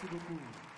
Merci beaucoup.